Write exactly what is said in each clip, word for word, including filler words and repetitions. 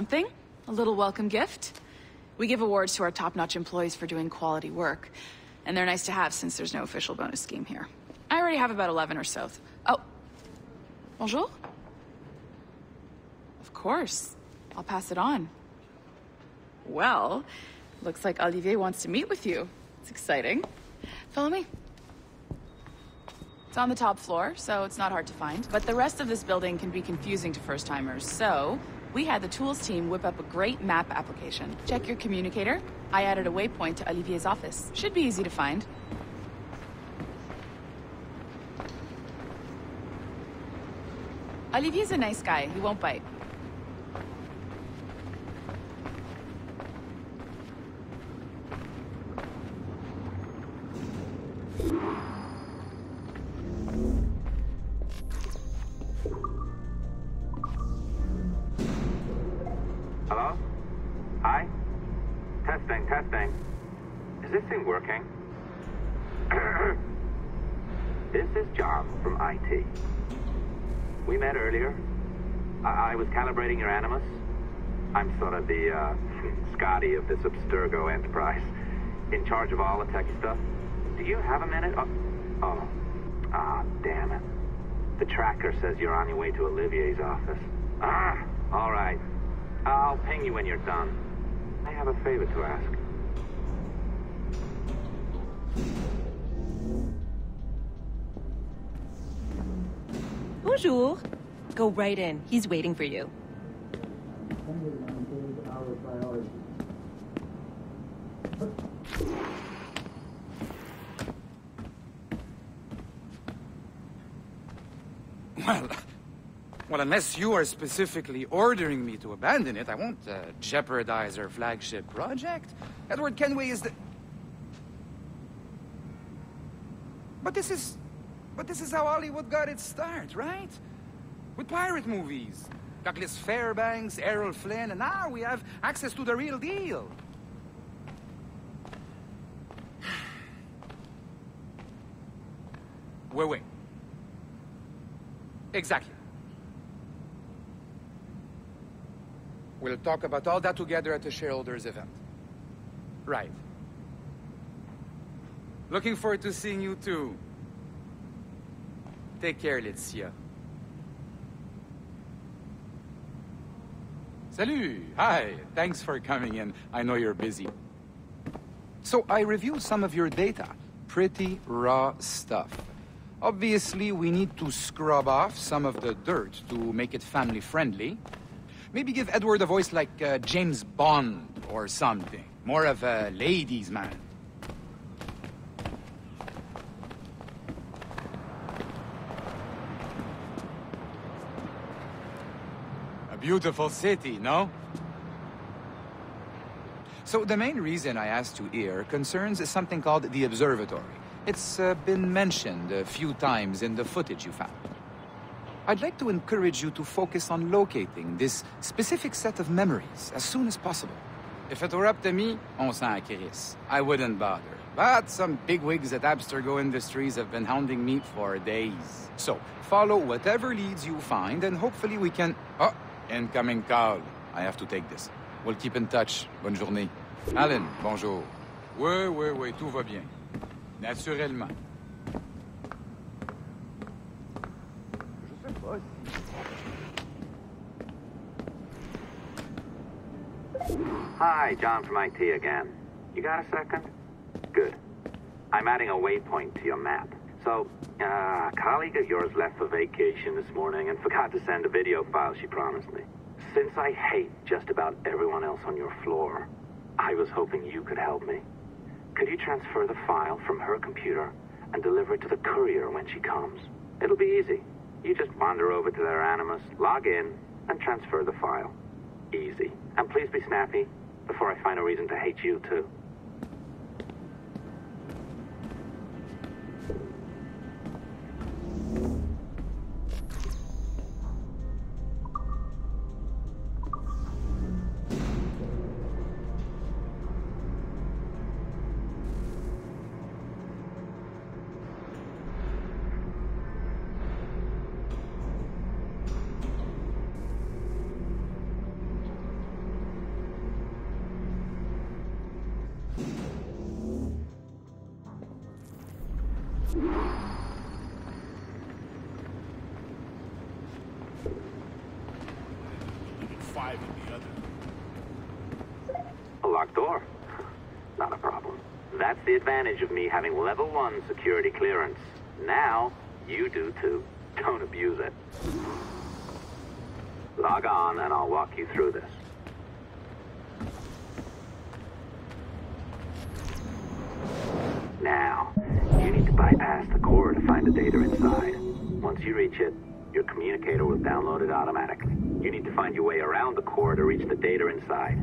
Something? A little welcome gift? We give awards to our top-notch employees for doing quality work. And they're nice to have since there's no official bonus scheme here. I already have about eleven or so. Oh. Bonjour? Of course. I'll pass it on. Well, looks like Olivier wants to meet with you. It's exciting. Follow me. It's on the top floor, so it's not hard to find. But the rest of this building can be confusing to first-timers, so we had the tools team whip up a great map application. Check your communicator. I added a waypoint to Olivier's office. Should be easy to find. Olivier's a nice guy. He won't bite. We met earlier. I, I was calibrating your Animus. I'm sort of the, uh, Scotty of this Abstergo Enterprise. In charge of all the tech stuff. Do you have a minute? Oh, oh. Ah, damn it. The tracker says you're on your way to Olivier's office. Ah, all right. I'll ping you when you're done. I have a favor to ask. Bonjour. Go right in. He's waiting for you. Well, well, unless you are specifically ordering me to abandon it, I won't uh, jeopardize our flagship project. Edward Kenway is the... But this is... But this is how Hollywood got its start, right? With pirate movies. Douglas Fairbanks, Errol Flynn, and now we have access to the real deal. Wait, wait. Exactly. We'll talk about all that together at the shareholders' event. Right. Looking forward to seeing you too. Take care, Leticia. Salut! Hi! Thanks for coming in. I know you're busy. So, I reviewed some of your data. Pretty raw stuff. Obviously, we need to scrub off some of the dirt to make it family-friendly. Maybe give Edward a voice like uh, James Bond or something. More of a ladies' man. Beautiful city, no? So the main reason I asked you here concerns something called the observatory. It's uh, been mentioned a few times in the footage you found. I'd like to encourage you to focus on locating this specific set of memories as soon as possible. If it were up to me, on s'en crisse. I wouldn't bother. But some bigwigs at Abstergo Industries have been hounding me for days. So follow whatever leads you find, and hopefully we can... Oh. Incoming call. I have to take this. We'll keep in touch. Bonne journée. Alan, bonjour. Oui, oui, oui, tout va bien. Naturellement. Je sais pas si... Hi, John from I T again. You got a second? Good. I'm adding a waypoint to your map. So, uh, a colleague of yours left for vacation this morning and forgot to send a video file she promised me. Since I hate just about everyone else on your floor, I was hoping you could help me. Could you transfer the file from her computer and deliver it to the courier when she comes? It'll be easy. You just wander over to their Animus, log in, and transfer the file. Easy. And please be snappy, before I find a reason to hate you too. drive in the other. A locked door? Not a problem. That's the advantage of me having level one security clearance. Now, you do too. Don't abuse it. Log on and I'll walk you through this. Now, you need to bypass the core to find the data inside. Once you reach it, your communicator will download it automatically. You need to find your way around the core to reach the data inside.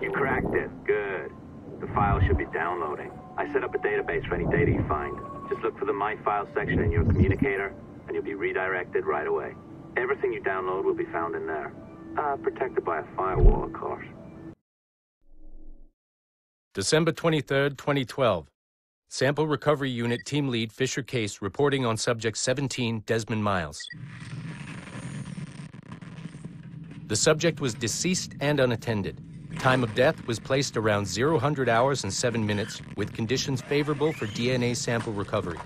You cracked it. Good. The file should be downloading. I set up a database for any data you find. Just look for the My File section in your communicator, and you'll be redirected right away. Everything you download will be found in there. Uh, protected by a firewall, of course. December twenty-third, twenty twelve. Sample Recovery Unit Team Lead Fisher Case reporting on Subject seventeen, Desmond Miles. The subject was deceased and unattended. Time of death was placed around zero hours and seven minutes, with conditions favorable for D N A sample recovery.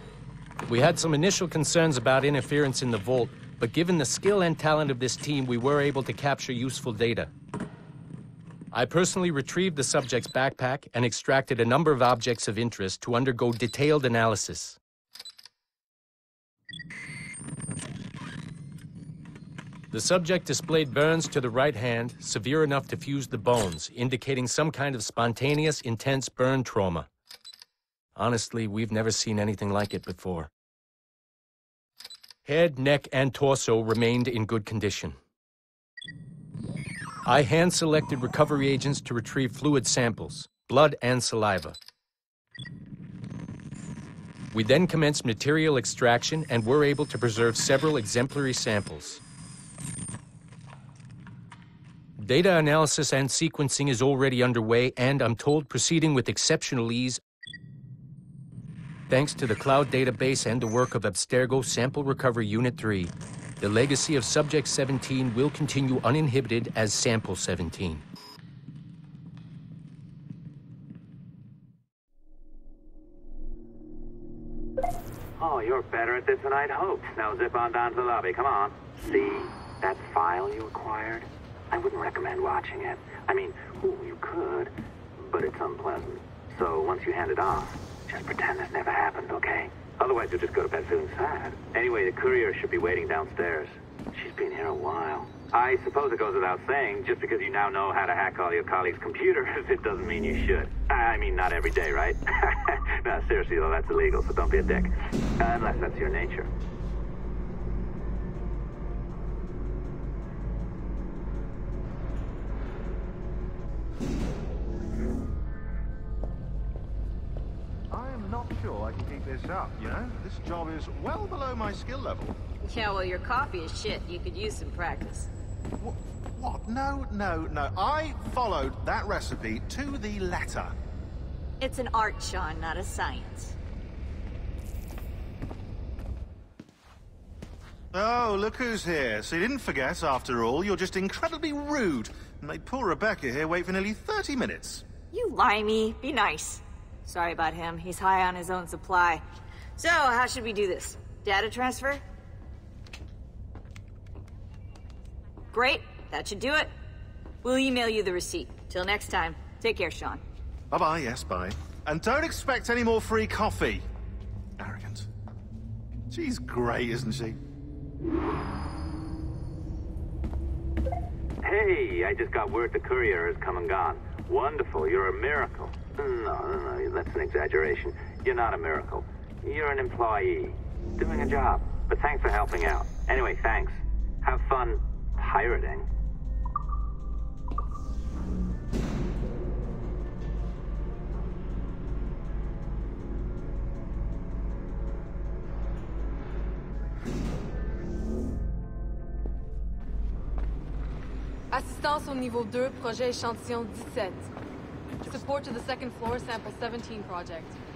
We had some initial concerns about interference in the vault, but given the skill and talent of this team, we were able to capture useful data. I personally retrieved the subject's backpack and extracted a number of objects of interest to undergo detailed analysis. The subject displayed burns to the right hand, severe enough to fuse the bones, indicating some kind of spontaneous, intense burn trauma. Honestly, we've never seen anything like it before. Head, neck, and torso remained in good condition. I hand-selected recovery agents to retrieve fluid samples, blood and saliva. We then commenced material extraction and were able to preserve several exemplary samples. Data analysis and sequencing is already underway and, I'm told, proceeding with exceptional ease thanks to the cloud database and the work of Abstergo Sample Recovery Unit three. The legacy of Subject seventeen will continue uninhibited as Sample seventeen. Oh, you're better at this than I'd hoped. Now zip on down to the lobby, come on. See, that file you acquired? I wouldn't recommend watching it. I mean, ooh, you could, but it's unpleasant. So once you hand it off, just pretend this never happened, okay? Otherwise, you'll just go to bed feeling sad. Anyway, the courier should be waiting downstairs. She's been here a while. I suppose it goes without saying, just because you now know how to hack all your colleagues' computers, it doesn't mean you should. I mean, not every day, right? No, seriously, though, that's illegal, so don't be a dick. Unless that's your nature. I can keep this up, you know? This job is well below my skill level. Yeah, well, your coffee is shit. You could use some practice. What? What? No, no, no. I followed that recipe to the letter. It's an art, Sean, not a science. Oh, look who's here. So you didn't forget, after all. You're just incredibly rude. And made poor Rebecca here wait for nearly thirty minutes. You limey. Be nice. Sorry about him. He's high on his own supply. So, how should we do this? Data transfer? Great. That should do it. We'll email you the receipt. Till next time. Take care, Sean. Bye-bye. Yes, bye. And don't expect any more free coffee. Arrogant. She's great, isn't she? Hey, I just got word the courier has come and gone. Wonderful. You're a miracle. No, no, no, that's an exaggeration. You're not a miracle. You're an employee, doing a job. But thanks for helping out. Anyway, thanks. Have fun pirating. Assistance au niveau deux, projet échantillon dix-sept. Support to the second floor sample seventeen project.